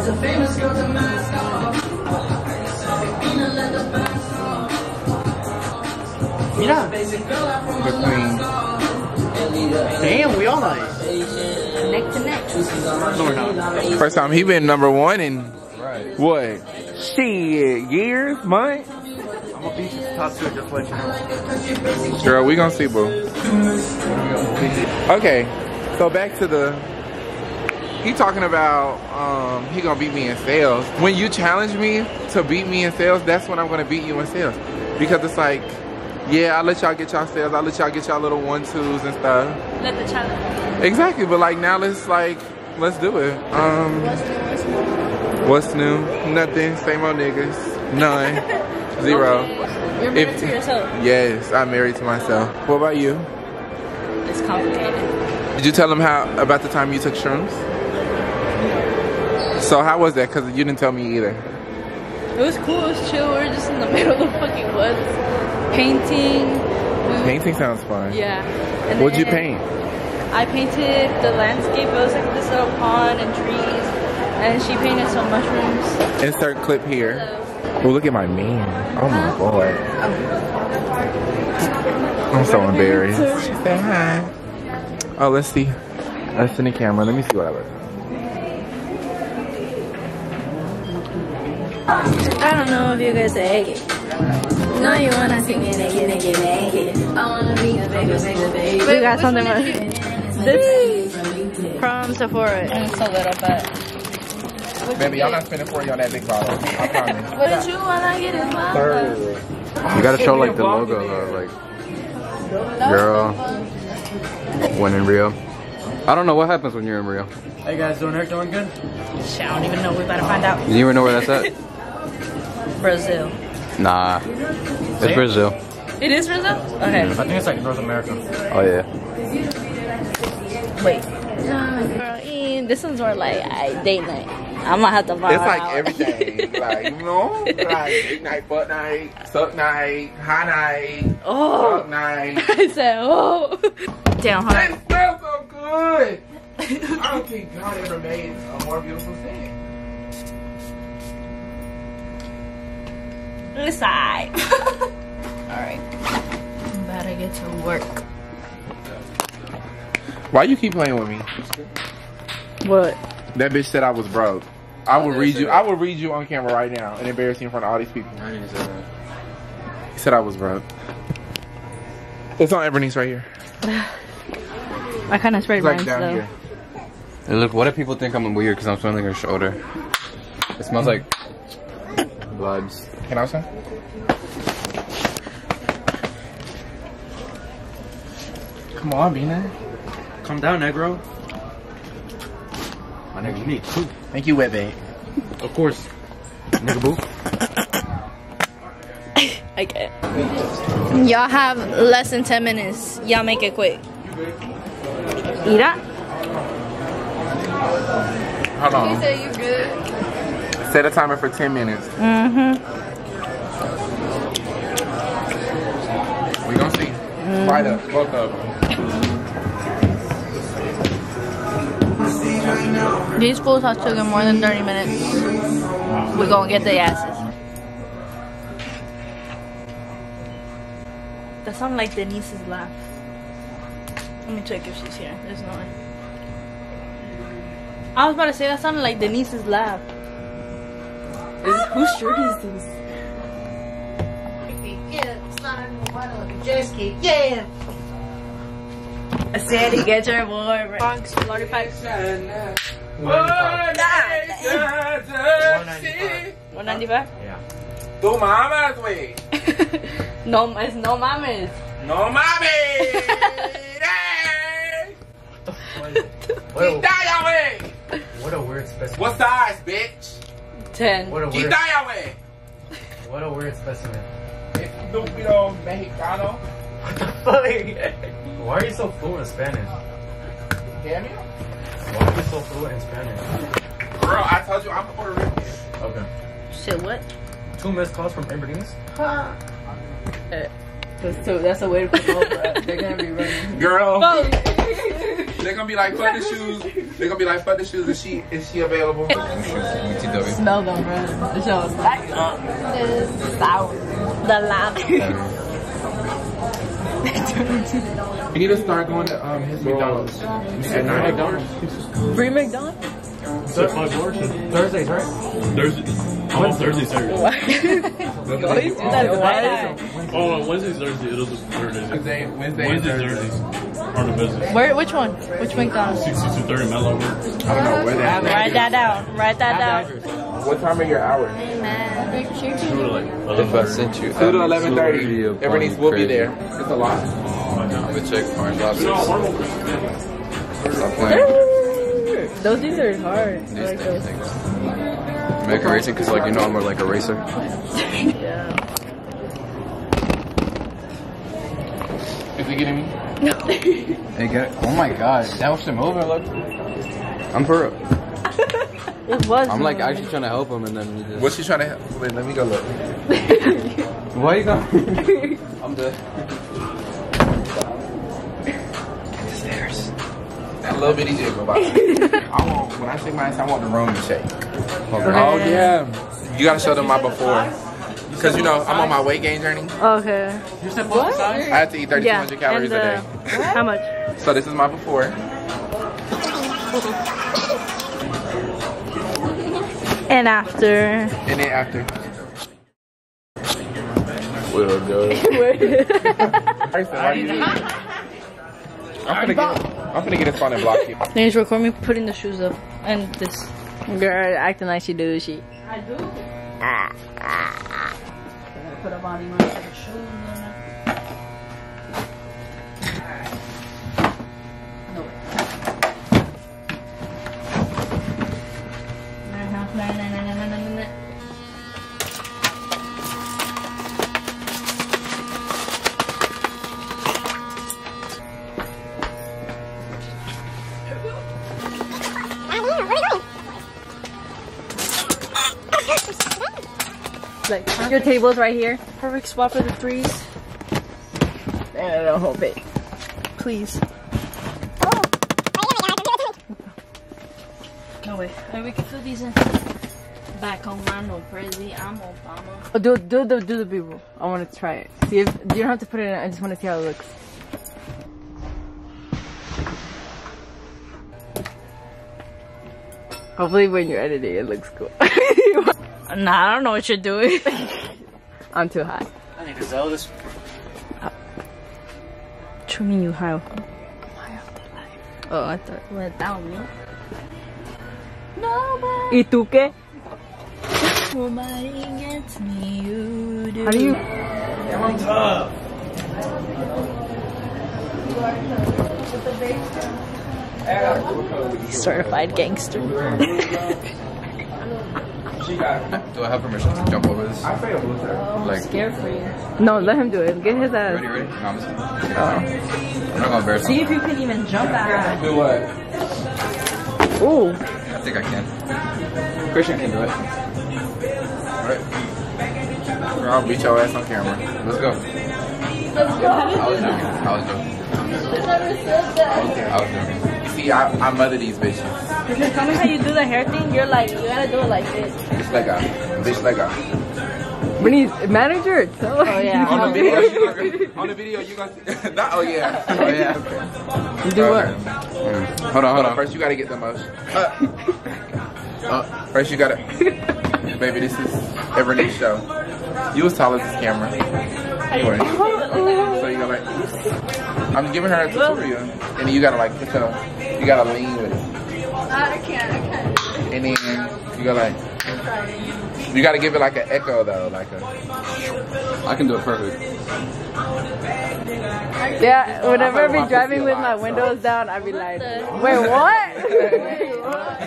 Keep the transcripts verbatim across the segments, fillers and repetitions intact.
The famous girl to mask off. Mira, the queen. Damn, we all like neck to neck. No, we're not. First time he been number one in right. What? Shit, years, month. I'm gonna beat you to top two, just let you know. Girl, we gonna see, boo. Okay, so back to the. He talking about um, he gonna beat me in sales. When you challenge me to beat me in sales, that's when I'm gonna beat you in sales. Because it's like, yeah, I let y'all get y'all sales. I let y'all get y'all little one twos and stuff. Let the challenge. Exactly, but like now let's like, let's do it. Um, what's new? What's new? What's new? Nothing. Same old niggas. None. Zero. Okay. You're married if, to yourself. Yes, I'm married to myself. What about you? It's complicated. Did you tell him how about the time you took shrooms? So how was that? Because you didn't tell me either. It was cool. It was chill. We were just in the middle of the fucking woods. Painting. We painting sounds fun. Yeah. And what'd you paint? I painted the landscape. It was like this little pond and trees. And she painted some mushrooms. Insert clip here. Hello. Oh, look at my man. Oh, my boy. I'm so embarrassed. She said hi. Oh, let's see. Let's in the camera. Let me see what I look. I don't know if you guys are naked. No, you wanna see me naked, naked, naked. I wanna be a baby, baby, baby. We got something on. This from Sephora. It's so little, but. Baby, y'all not spending forty on that big bottle. I promise. What did you wanna get in my bottle? You gotta show like the logo, though, like. Girl. When in Rio. I don't know what happens when you're in Rio. Hey guys, doing her doing good? Shit, I don't even know. We about to find out. You even know where that's at? Brazil. Nah, it's Brazil. It is Brazil? Okay. I think it's like North America. Oh yeah. Wait. Girl, this one's more like I, date night. I'm gonna have to buy it. It's like out. Everything. Like, you know? Like date night, butt night, suck night, high night, oh. Suck night. I said, oh. Damn, huh? It smells so good. I don't think God ever made a more beautiful thing. Side. Alright. I'm about to get to work. Why you keep playing with me? What? That bitch said I was broke. I will read you. I will read you on camera right now and embarrass you in front of all these people. I didn't say that. He said I was broke. It's on Ebony's right here. I kind of sprayed mine, though. Hey, look, what if people think I'm weird because I'm smelling her shoulder? It smells like bloods. Can I say? Come on, Bina. Come down, Negro. My nigga, you need two. Thank you, wet babe. Of course. Nigga boo. I get it. Y'all have less than ten minutes. Y'all make it quick. Eat up. Hold on. You say you good? Set a timer for ten minutes. Mm-hmm. We gonna see. Mm. Right up, both of them. These fools have taken more than thirty minutes. We're gonna get their asses. That sounds like Denise's laugh. Let me check if she's here. There's no one. I was about to say that sounded like Denise's laugh. Is, whose shirt is this? Jerky, yeah. I said you get your more Bronx forty five. One ninety five. Yeah. Tu mamas, wey. No, it's no mames. No mames. Quitaya, wey. What a weird specimen. What size, bitch? Ten. What a weird. Quitaya, wey. What a weird specimen. Estúpido mexicano. What the fuck? Why are you so fluent in Spanish? Damn you? Why are you so fluent in Spanish? Girl, I told you I'm Puerto Rican. Okay. Shit, what? Two missed calls from Aberdeen's? Huh. That's, too, that's a way to put over. They're gonna be ready. Girl. They're gonna be like, fuck the shoes. They're gonna be like, fuck the shoes. Is she, is she available? Smell them, bro. The show is like, uh, sour. The lava. You need to start going to um, his McDonald's. At nine dollars? Free McDonald's? Thursdays, right? Thursdays. Oh, Thursday, Saturday. Oh, Wednesday, Thursday. It'll just be Thursdays. Wednesday, Wednesday, Wednesday Thursdays. Part of business. Where? Which one? Which McDonald's? sixty-two thirty Mellow. I don't know where that is. Write that down. Write that down. What time are your hours? Amen. If I sent you, two to eleven thirty. Everybody's will be there. It's a lot. I'm gonna check Orange Lobster. Those things are hard. I like those. Make a racing, cause like you know I'm more like a racer. Yeah. Is he getting me? No. They got. Oh my god, that was some over. Look. I'm for real. It was. I'm like actually trying to help him, and then. Just... What's she trying to help? Wait, let me go look. Why are you going? I'm dead. At the stairs. That little bitty did go by. I want. When I shake my ass, I want the Roman shake. Okay. Oh yeah, you gotta show them my before, because you know I'm on my weight gain journey. Okay. You said what? I have to eat thirty-two hundred yeah. calories and, uh, a day. What? How much? So this is my before. And after. And then after. We'll go. I'm gonna get. I'm gonna get his phone and block you. Please record me putting the shoes up and this. Girl, acting like she do she. I do. Ah, ah, ah. Put a body on her shoes. No. Like, your table's right here. Perfect spot for the threes. And I'll hold it. Please. Oh. No way. Maybe we can fill these in. Back on my no crazy. I'm Obama. Oh, do, do, do, do the B-roll. I want to try it. See if, you don't have to put it in. I just want to see how it looks. Hopefully when you're editing it looks cool. Nah, I don't know what you're doing. I'm too high. I need to sell this. What do you mean you high? Oh, I thought you went down, no? Nobody. ¿Y tú qué? Nobody gets me, you do. How do you? I'm tough. Certified gangster. Do I have permission to jump over this? I failed with her. Like, I'm scared for you. No, let him do it. Get his ass. Ready, ready? No, I'm, oh. I'm not gonna embarrass him. See if you can even jump that. Do what? Ooh. I think I can. Christian can do it. Alright. Girl, I'll beat your ass on camera. Let's go. Let's go. I was joking. I was joking. You never said that. I was joking. See, I, I mother these bitches. If you tell me how you do the hair thing, you're like, you gotta do it like this. Bitch like a, bitch like a. We need a manager. So. Oh yeah. On the video, you gonna, on the video, you gonna. Not, oh yeah. Oh yeah. Okay. You do okay. What? Mm. Hold on, hold on. First, you gotta get the most. Uh, uh, first, you gotta. Baby, this is Everly's show. You as tall as this camera. Anyway. So you gotta like. I'm giving her a tutorial, and you gotta like put her. You gotta lean with it. I can't, I can't. And then you gotta like, you gotta give it like an echo though, like a. I can do it perfect. Yeah, whenever I be driving with my windows so. Down, I be like, wait, what?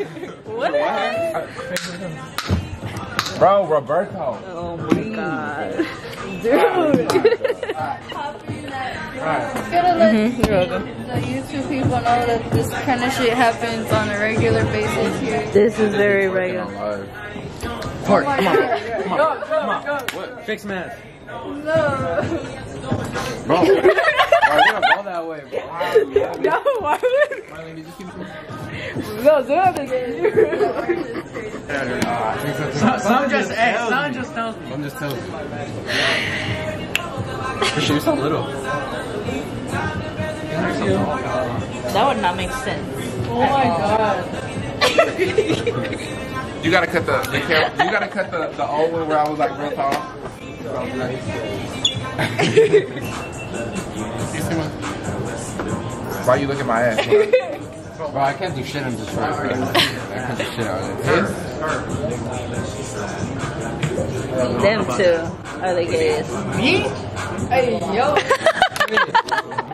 Wait, what? What? What? Bro, Roberto. Oh my god, dude. Right. It's gonna let mm-hmm. the YouTube people know that this kind of shit happens on a regular basis here. This is very regular. Park, come on, come on, come on. Fix math. No. Bro, why are you all that way, bro? No, why would... Why, lady, just keep it. No, do it again. Some just tells me. Some just tells me. Christian, you're so little. That would not make sense. Oh my god. You gotta cut the, the camera. You gotta cut the, the old one where I was like real tall. Why you look at my ass? Bro, I can't do shit in this room. I can't do shit out of it. Them two are the gayest. Me? Hey, yo.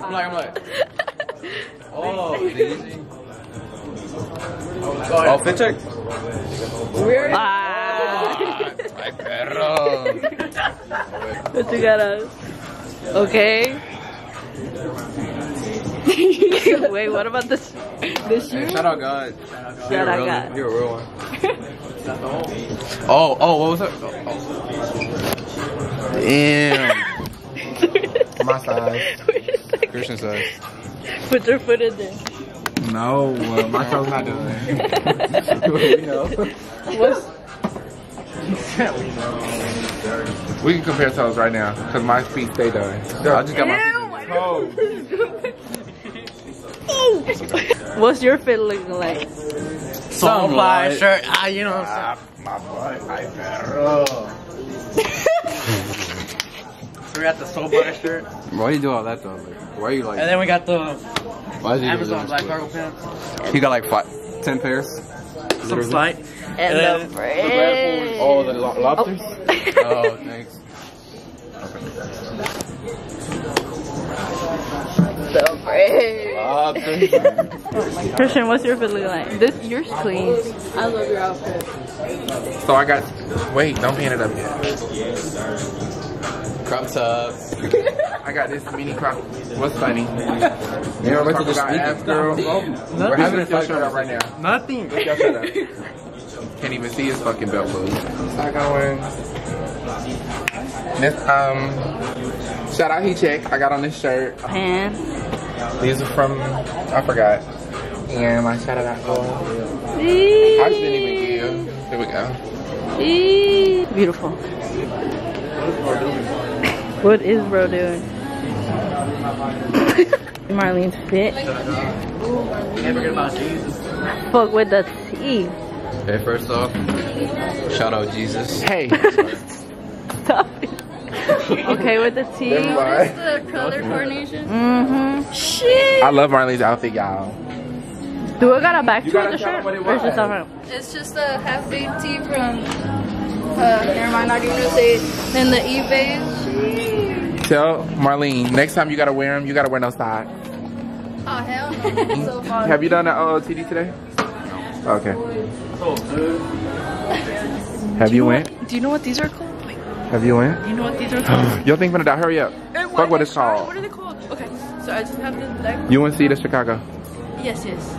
I'm like, I'm like. Oh, Daisy. Oh, fit check. We're my perro. What you got us? Okay. Wait, what about this? This shoe? Hey, shout out God. Shout out God. You're a real one. Oh, oh, what was that? Oh, oh. Damn. My size. Christian size. Put your foot in there. No, uh, my girl's not doing that. We know. What? We can compare toes right now, because my feet stay done. I just got Ew, my feet cold. What's your fit looking like? Some fly shirt. Ah, you know what I'm saying? My boy, my perro. So we got the soul butter shirt. Why do you do all that though? Like, why are you like? And then we got the. Why he Amazon black cargo pants. He got like five, ten pairs. Some slight. And, and the bread. Oh, the lo lobsters. Oh, oh thanks. The bread. Lobsters. Christian, what's your fit looking like? This, yours clean. I love your outfit. So I got. Wait, don't paint it up yet. Crop top. I got this mini crop. What's funny? You know what I'm talking about? Ass girl. We're having a full shirt up right now. Nothing. Can't even see his fucking belt loop. I got one. This um. Shout out, he check. I got on this shirt. And these are from I forgot. And my shout out. Oh. Eee. I just didn't even give. Here we go. Eee. Beautiful. What is bro doing? Marlene's fit. Fuck with the tea. Hey, first off, shout out Jesus. Hey. Stop it. Okay, with the tea. The color coordination. Mm-hmm. Shit. I love Marlene's outfit, y'all. Do I got a back to the shirt? Where's the summer? It's just a half-baked tea from... Uh, never mind, I didn't say it. Then the eBay. Tell Marlene, next time you gotta wear them, you gotta wear no socks. Oh, hell no. So far. Have you done an O O T D today? No. Okay. Have you, you went? What, do you know what these are called? Wait. Have you went? Do you know what these are called? You'll think finna die, hurry up. Fuck what, what it's called. What are they called? Okay, so I just have this black. U N C to Chicago. Yes, yes.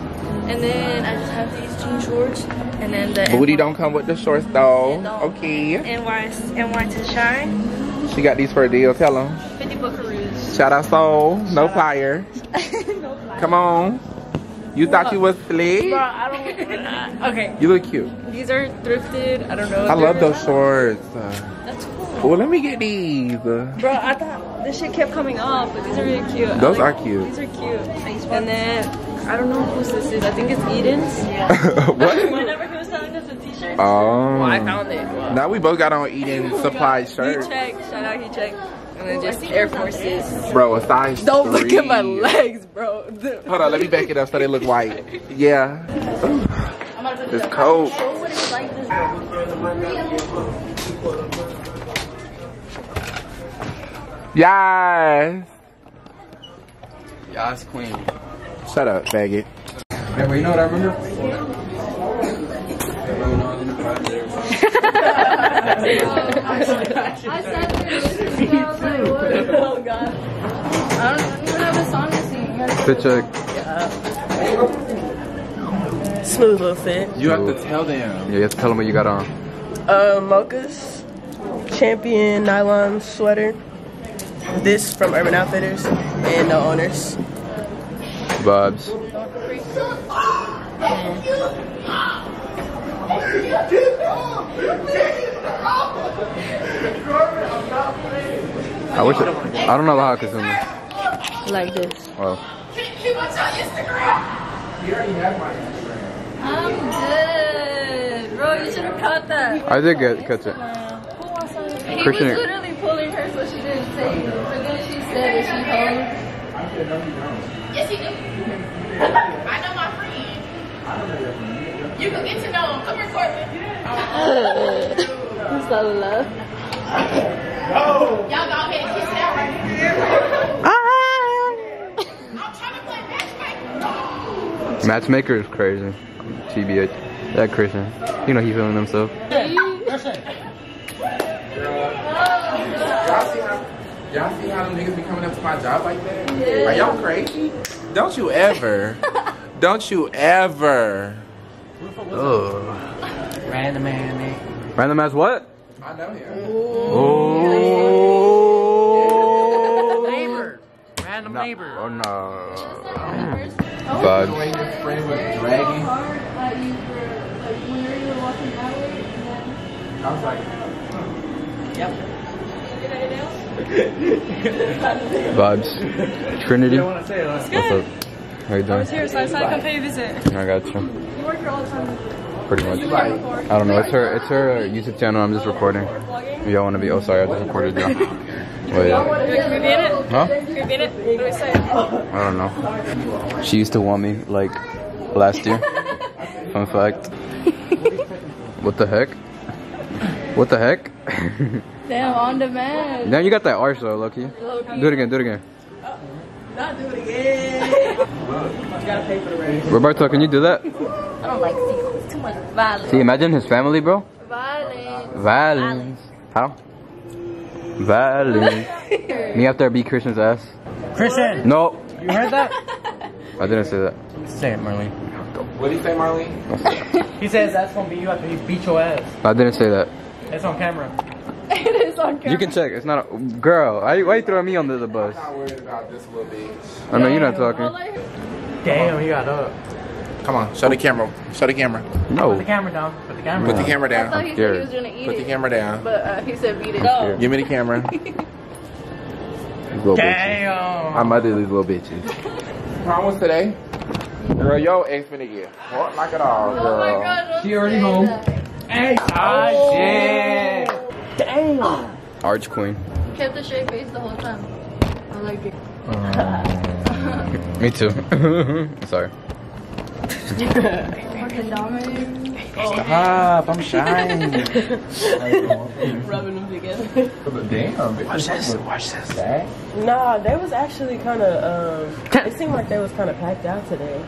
And then I just have these jean shorts, and then the booty don't come with the shorts though. Okay. And wants to shine. She got these for a deal. Tell them. Fifty buckaroos. Shout out Soul. No plier. No plier. Come on. You Whoa. Thought you was slick. Bro, I don't. Okay. You look cute. These are thrifted. I don't know. I love those shorts. That's cool. Well, let me get these. Bro, I thought this shit kept coming off, but these are really cute. Those like, are cute. These are cute. And then. I don't know whose this is. I think it's Eden's. Yeah. What? Whenever he was selling us the t-shirts. Oh. Well, I found it. Wow. Now we both got on Eden's oh supply shirt. He checked. Shout out, he checked. And then just Air Forces. Bro, a size Don't three. Look at my legs, bro. Hold on, let me back it up so they look white. Yeah. It's cold. Yes. Yes, queen. Shut up, faggot. Hey, wait, you know what I remember? I sat there listening and I was like, what? Oh god. I don't even have a song to sing. Fit check. Yeah. Smooth little fit. You have to tell them. Yeah, you have to tell them what you got on. Uh, mochas, champion nylon sweater, this from Urban Outfitters and the owners. Vibes. I wish I, I don't know how to consume it. Like this. Wow. Can you watch on Instagram? You already have my Instagram. I'm good. Bro, you should have caught that. I did get catch it. Who wants on Instagram? He was literally pulling her so she didn't say it. But then she said that she holds. Yes, you do. I know my friend. You can get to know him. Come record me. I'm so in love. Y'all go ahead and kiss that right here. I'm trying to play matchmaker. Matchmaker is crazy. T B H. That Christian. You know he feeling himself. Y'all see how them niggas be coming up to my job like that? Are y'all crazy? Don't you ever. Don't you ever. Ugh. Random ass. Random ass what? I know him. Oh. Neighbor. Random no. neighbor. Oh no. But when your friend was dragging. I was like, yep. Vibes. Trinity. What's up? How you doing? I was here, so I decided to come pay a visit. I got you. You work here all the time. Pretty much. I don't know. It's her. It's her YouTube channel. I'm just recording. Y'all want to be? Oh, sorry. I just recorded y'all. But yeah. Can we be in it? Huh? Can we be in it? What do we say? I don't know. She used to want me like last year. Fun fact. What the heck? What the heck? Damn, on demand. Damn, you got that arch though, Loki. Do it again, do it again. Oh, not do it again. You gotta pay for the raise. Roberto, can you do that? I don't like sequels. It's too much violence. See, imagine his family, bro. Violence. Violence. How? Violence. Me after I beat Christian's ass. Christian! No. You heard that? I didn't say that. Say it, Marlene. What did he say, Marlene? He says that's gonna be you after he beat your ass. I didn't say that. It's on camera. It is on camera. You can check. It's not a girl. Why, why you throwing me under the bus? I'm not worried about this little bitch. I know you're not talking. Damn, he got up. Come on, show the camera. Show the camera. No. Put the camera down. Put the camera. Put the camera down. I thought he said he was gonna eat it. Put the camera down. But uh, he said beat it up. Give me the camera. Damn. I'm out of these little bitches. Problems today, girl. Yo, ex finna get hot like it all, girl. Oh my God, she already home. Hey, oh, shit. Damn. Arch queen. Kept the straight face the whole time. I like it. Um, me too. Sorry. Stop, I'm shy. Rubbing them together. Damn. Watch this, watch this. Nah, they was actually kind of, um, it seemed like they was kind of packed out today.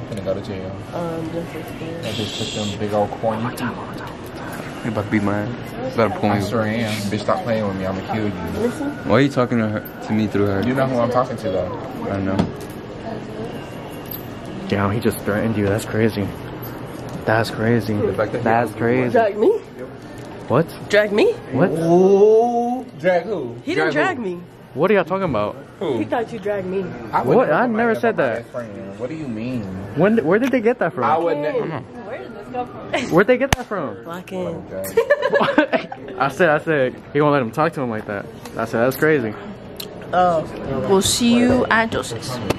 I'm gonna go to jail. Um, just as I just took them big old coins. One more time, one more time. You about to beat my ass. About to pull me. I sure am. Bitch, stop playing with me. I'm gonna kill you. Listen. Why are you talking to her, to me through her? You know who I'm talking to, though. I know. Damn, he just threatened you. That's crazy. That's crazy. That's crazy. Drag me? What? Drag me? What? Ooh, drag who? He didn't drag me. What are y'all talking about? Who? He thought you dragged me. I what? I never said that. What do you mean? When? Where did they get that from? I would never. Where did this come from? Where'd they get that from? Black in. I said, I said, he won't let him talk to him like that. I said, that's crazy. Oh, we'll see you at Joseph's.